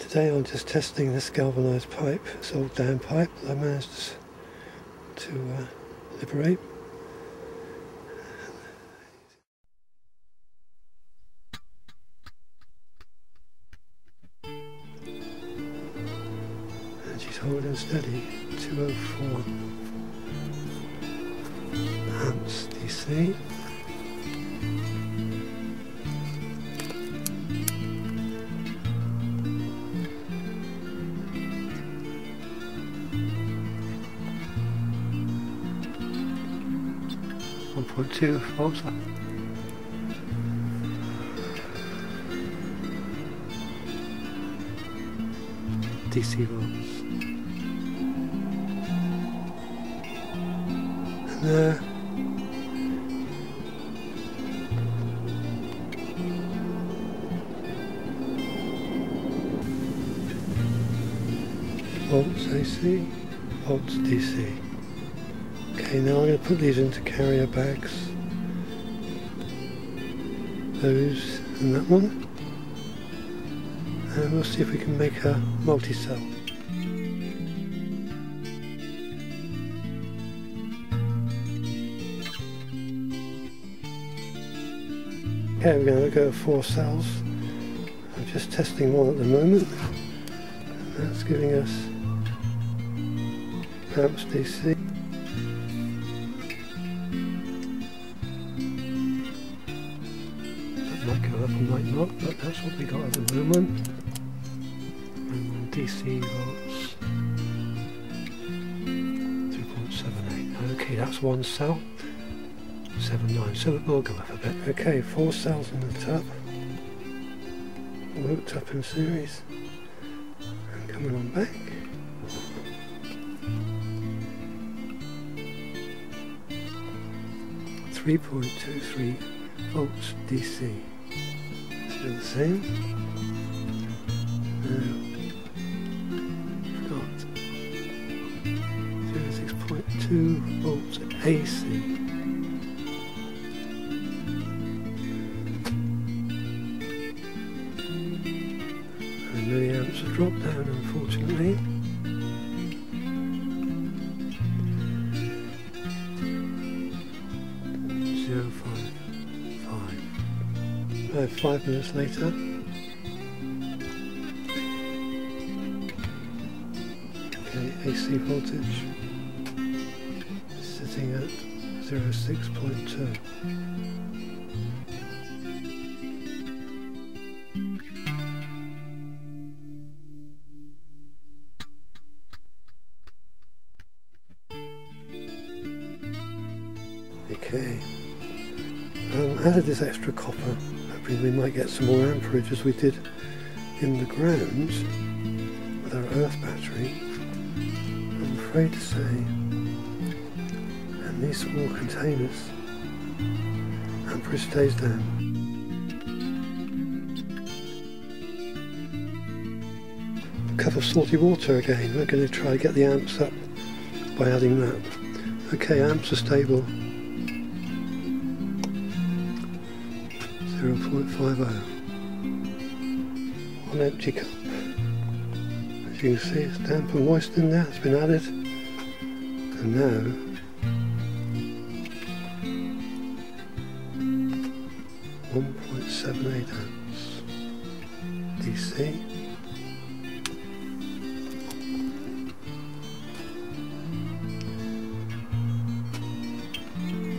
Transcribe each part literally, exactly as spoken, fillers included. Today I'm just testing this galvanised pipe, this old dam pipe that I managed to, to uh, liberate. And she's holding steady, two oh four amps D C. one point two volts. D C volts. And there. Volts A C, volts D C. Okay, now I'm going to put these into carrier bags, those and that one, and we'll see if we can make a multi-cell. Okay, we're going to go four cells. I'm just testing one at the moment, and that's giving us amps D C. Might not, but that's what we got at the moment. And D C volts three point seven eight. Okay, that's one cell, seven nine, so it will go up a bit. Okay, four cells in the tub, worked up in series, and coming on back. three point two three volts D C. Do the same. Now we've got zero point six two volts A C. And milliamps have dropped down, unfortunately. zero point five five. Uh, five minutes later, okay, A C voltage sitting at zero point six two. Okay, um, added this extra copper. We might get some more amperage, as we did in the grounds with our earth battery. I'm afraid to say, and these small containers, amperage stays down. A cup of salty water again. We're going to try and get the amps up by adding that. Okay, amps are stable. zero point five oh. One empty cup. As you can see, it's damp and moist in there, it's been added. And now one point seven eight amps D C.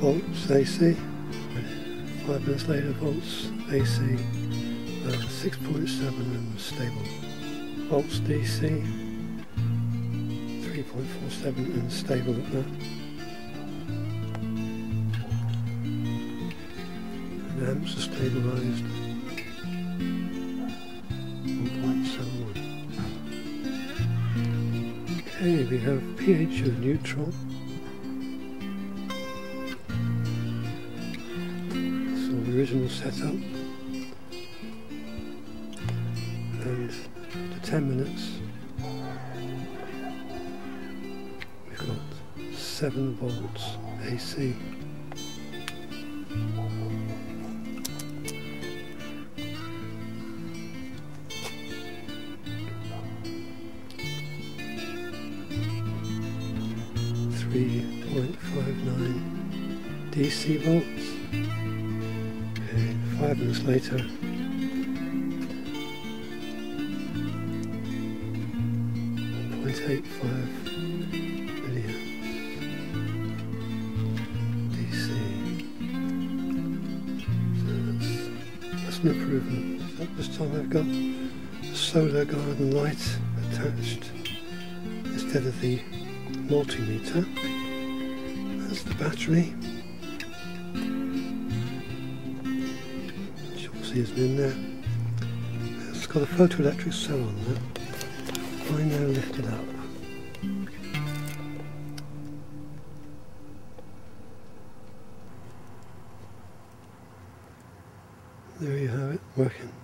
Volts A C. Five minutes later, volts A C, uh, six point seven and stable. Volts D C, three point four seven and stable at that. And amps are stabilised, one point seven one. Okay, we have pH of neutral. Original setup, and to ten minutes we've got seven volts A C. be zero point five nine D C volts. And five minutes later, one point eight five milliamps D C. So that's, that's an improvement. At this time I've got a solar garden light attached instead of the multimeter. That's the battery, which obviously isn't in there. It's got a photoelectric cell on there. If I now lift it up, there you have it, working.